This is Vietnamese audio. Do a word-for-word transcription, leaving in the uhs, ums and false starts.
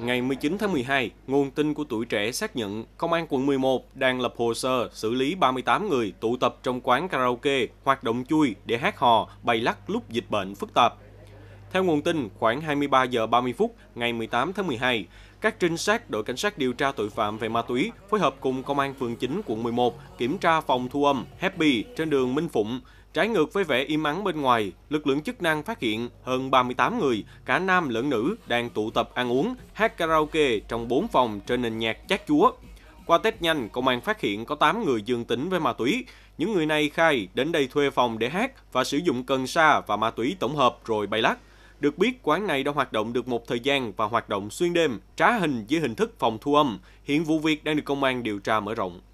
Ngày mười chín tháng mười hai, nguồn tin của Tuổi Trẻ xác nhận Công an quận mười một đang lập hồ sơ xử lý ba mươi tám người tụ tập trong quán karaoke, hoạt động chui để hát hò, bày lắc lúc dịch bệnh phức tạp. Theo nguồn tin, khoảng hai mươi ba giờ ba mươi phút ngày mười tám tháng mười hai, các trinh sát đội cảnh sát điều tra tội phạm về ma túy phối hợp cùng Công an phường chín quận mười một kiểm tra phòng thu âm Happy trên đường Minh Phụng. Trái ngược với vẻ im ắng bên ngoài, lực lượng chức năng phát hiện hơn ba mươi tám người, cả nam lẫn nữ, đang tụ tập ăn uống, hát karaoke trong bốn phòng trên nền nhạc chát chúa. Qua test nhanh, công an phát hiện có tám người dương tính với ma túy. Những người này khai đến đây thuê phòng để hát và sử dụng cần sa và ma túy tổng hợp rồi bay lắc. Được biết, quán này đã hoạt động được một thời gian và hoạt động xuyên đêm, trá hình dưới hình thức phòng thu âm. Hiện vụ việc đang được công an điều tra mở rộng.